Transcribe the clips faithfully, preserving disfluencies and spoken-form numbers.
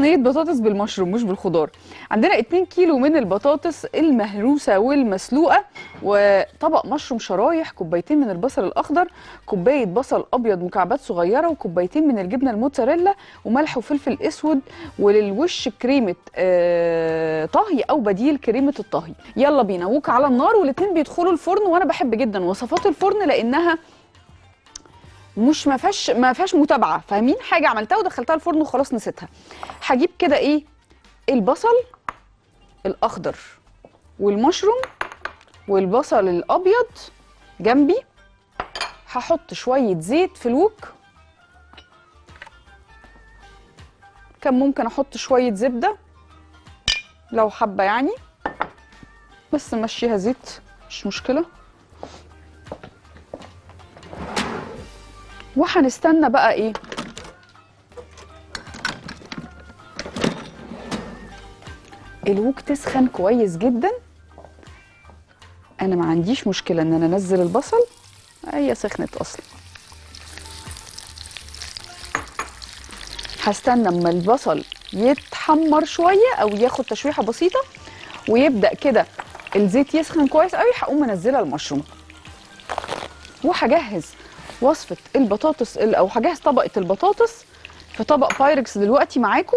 صينية بطاطس بالمشروم مش بالخضار. عندنا اتنين كيلو من البطاطس المهروسة والمسلوقة، وطبق مشروم شرايح، كوبايتين من البصل الأخضر، كوباية بصل أبيض مكعبات صغيرة، وكوبايتين من الجبنة الموتزاريلا، وملح وفلفل أسود، وللوش كريمة آه طهي أو بديل كريمة الطهي. يلا بينا وك على النار، والاتنين بيدخلوا الفرن. وأنا بحب جدا وصفات الفرن لأنها مش ما فيهاش ما فيهاش متابعه، فاهمين؟ حاجه عملتها ودخلتها الفرن وخلاص نسيتها. هجيب كده ايه البصل الاخضر والمشروم والبصل الابيض جنبي، هحط شويه زيت في الوك، كان ممكن احط شويه زبده لو حابه يعني، بس نمشيها زيت مش مشكله. وهنستنى بقى ايه الوك تسخن كويس جدا. انا ما عنديش مشكله ان انا انزل البصل، هي سخنت اصلا. هستنى اما البصل يتحمر شويه او ياخد تشويحه بسيطه ويبدا كده الزيت يسخن كويس قوي، هقوم منزله المشروم وهجهز وصفة البطاطس أو هجهز طبقة البطاطس في طبق بايركس دلوقتي معاكم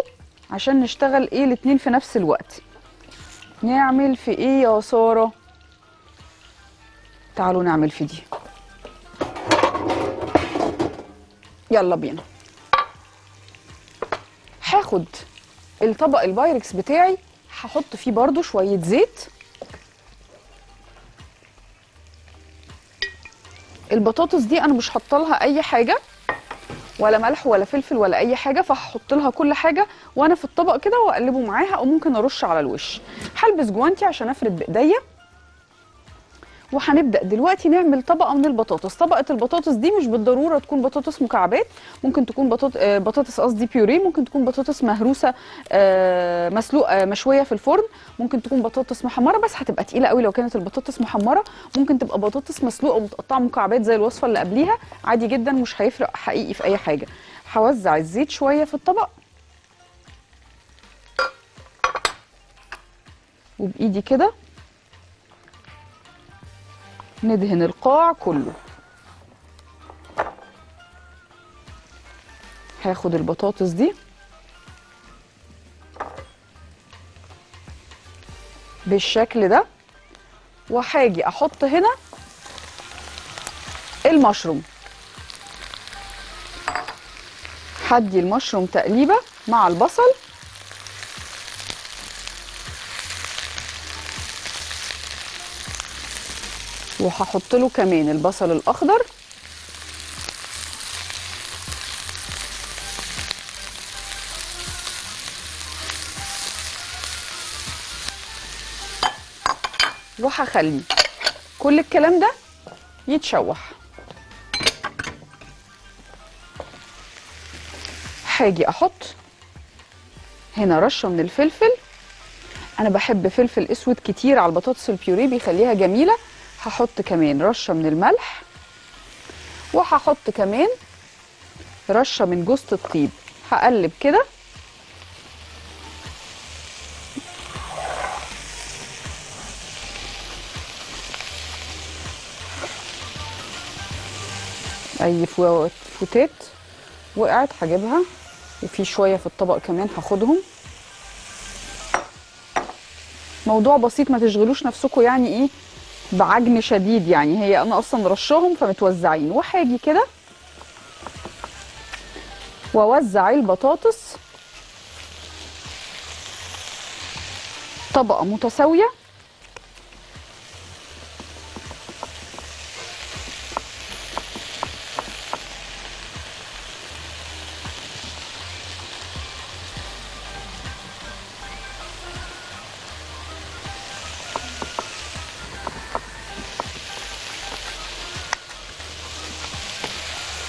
عشان نشتغل إيه الاتنين في نفس الوقت. نعمل في إيه يا سارة؟ تعالوا نعمل في دي، يلا بينا. هاخد الطبق البايركس بتاعي هحط فيه برضو شوية زيت. البطاطس دي انا مش حاطه لها اي حاجه، ولا ملح ولا فلفل ولا اي حاجه، فهحط لها كل حاجه وانا في الطبق كده واقلبه معاها، او ممكن ارش على الوش. هلبس جوانتي عشان افرد بايديا. وهنبدا دلوقتي نعمل طبقه من البطاطس. طبقه البطاطس دي مش بالضروره تكون بطاطس مكعبات، ممكن تكون بطاطس قصدي بيوري، ممكن تكون بطاطس مهروسه مسلوقه مشويه في الفرن، ممكن تكون بطاطس محمره، بس هتبقى تقيله قوي لو كانت البطاطس محمره. ممكن تبقى بطاطس مسلوقه ومتقطعه مكعبات زي الوصفه اللي قبليها، عادي جدا مش هيفرق حقيقي في اي حاجه. هوزع الزيت شويه في الطبق وبايدي كده ندهن القاع كله. هاخد البطاطس دي بالشكل ده وهاجي احط هنا المشروم. هدي المشروم تقليبه مع البصل، وهحط له كمان البصل الاخضر وهخلي كل الكلام ده يتشوح. هاجي احط هنا رشه من الفلفل، انا بحب فلفل اسود كتير على البطاطس البيوريه بيخليها جميله. هحط كمان رشة من الملح، وهحط كمان رشة من جوزة الطيب. هقلب كده اي فوتات وقعت هجيبها، وفي شوية في الطبق كمان هاخدهم. موضوع بسيط، ما تشغلوش نفسكم يعني ايه بعجن شديد، يعني هي انا اصلا رشاهم فمتوزعين. وهاجي كده واوزع البطاطس طبقه متساويه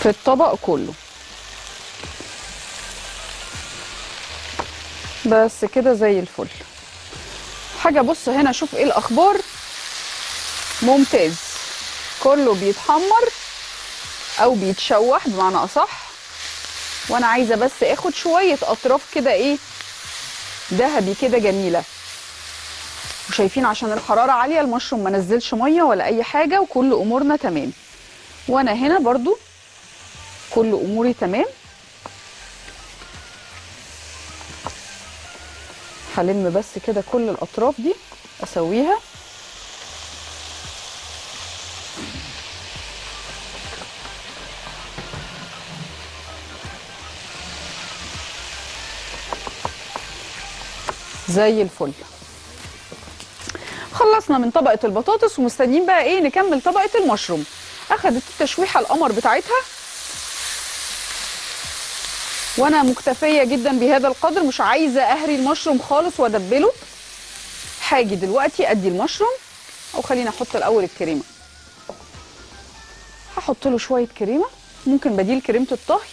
في الطبق كله. بس كده زي الفل. حاجة بص هنا شوف ايه الاخبار. ممتاز، كله بيتحمر او بيتشوح بمعنى اصح، وانا عايزة بس اخد شوية اطراف كده ايه ذهبي كده جميله. وشايفين عشان الحراره عاليه المشروم ما نزلش ميه ولا اي حاجه وكل امورنا تمام. وانا هنا برضو كل اموري تمام. هلم بس كده كل الاطراف دي اسويها. زي الفل. خلصنا من طبقه البطاطس ومستنيين بقى ايه نكمل طبقه المشروم. اخدت التشويحه القمر بتاعتها وانا مكتفيه جدا بهذا القدر، مش عايزه اهري المشروم خالص وادبله. هاجي دلوقتي ادي المشروم، او خليني احط الاول الكريمه. هحط له شويه كريمه، ممكن بديل كريمه الطهي،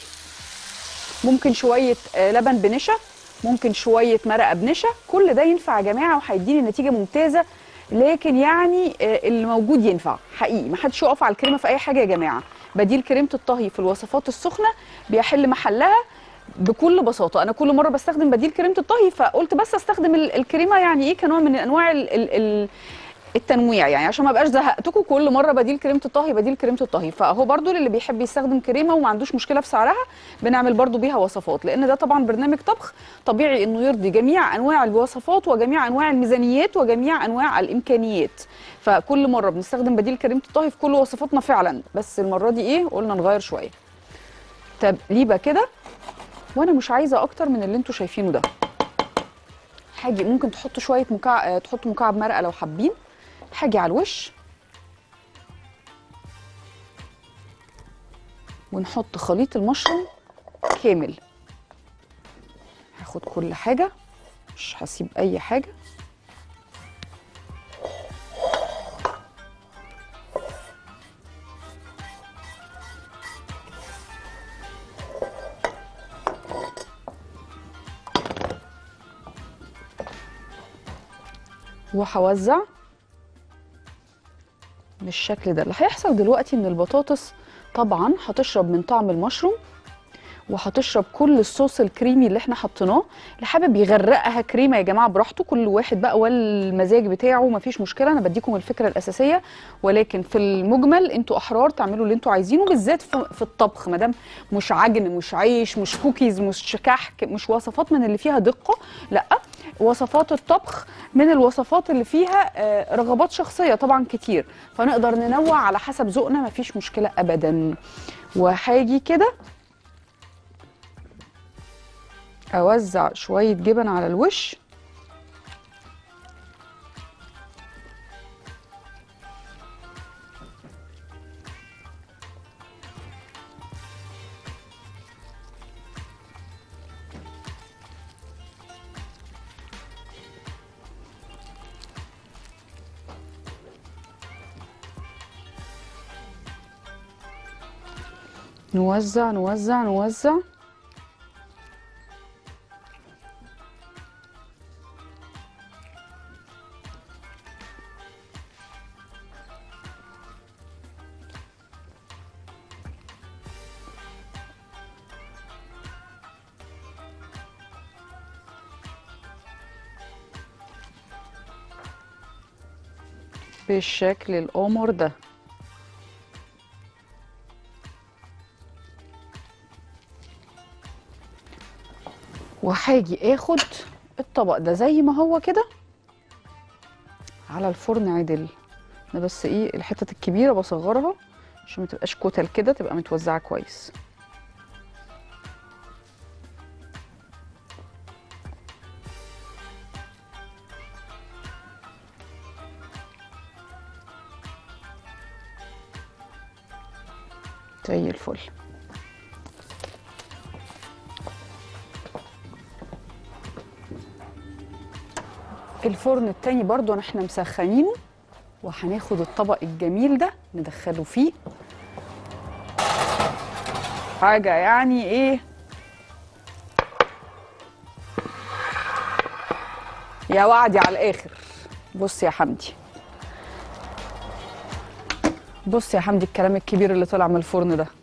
ممكن شويه لبن بنشا، ممكن شويه مرقه بنشا. كل ده ينفع يا جماعه وهيديني نتيجه ممتازه، لكن يعني اللي موجود ينفع حقيقي، محدش يقف على الكريمه في اي حاجه يا جماعه. بديل كريمه الطهي في الوصفات السخنه بيحل محلها بكل بساطه. انا كل مره بستخدم بديل كريمه الطهي، فقلت بس استخدم الكريمه يعني ايه كنوع من انواع التنويع، يعني عشان ما ابقاش زهقتكم كل مره بديل كريمه الطهي بديل كريمه الطهي. فاهو برضو للي بيحب يستخدم كريمه وما عندوش مشكله في سعرها بنعمل برضو بيها وصفات، لان ده طبعا برنامج طبخ طبيعي انه يرضي جميع انواع الوصفات وجميع انواع الميزانيات وجميع انواع الامكانيات. فكل مره بنستخدم بديل كريمه الطهي في كل وصفاتنا فعلا، بس المره دي ايه قلنا نغير شويه. تقليبه كده، وانا مش عايزه اكتر من اللي انتوا شايفينه ده. هاجي ممكن تحطوا شويه مكعب، تحطوا مكعب مرقه لو حابين. هاجي على الوش ونحط خليط المشروم كامل. هاخد كل حاجه، مش هسيب اي حاجه. وهوزع بالشكل ده. اللي هيحصل دلوقتي ان البطاطس طبعا هتشرب من طعم المشروم وهتشرب كل الصوص الكريمي اللي احنا حطيناه. اللي حابب يغرقها كريمه يا جماعه براحته، كل واحد بقى والمزاج بتاعه، مفيش مشكله. انا بديكم الفكره الاساسيه، ولكن في المجمل انتوا احرار تعملوا اللي انتوا عايزينه، بالذات في الطبخ ما دام مش عجن مش عيش مش كوكيز مش كحك، مش وصفات من اللي فيها دقه، لا وصفات الطبخ من الوصفات اللي فيها رغبات شخصيه طبعا كتير، فنقدر ننوع على حسب ذوقنا مفيش مشكله ابدا. وهاجي كده اوزع شويه جبن على الوش. نوزع نوزع نوزع بالشكل القمر ده. وهاجي اخد الطبق ده زي ما هو كده على الفرن عدل. انا بس ايه الحتت الكبيره بصغرها عشان ما تبقاش كتل كده، تبقى متوزعه كويس. زي الفل. الفرن التاني برضو احنا مسخنينه، وهناخد الطبق الجميل ده ندخله فيه. حاجة يعني ايه يا وعدي على الاخر. بص يا حمدي، بص يا حمدي الكلام الكبير اللي طلع من الفرن ده.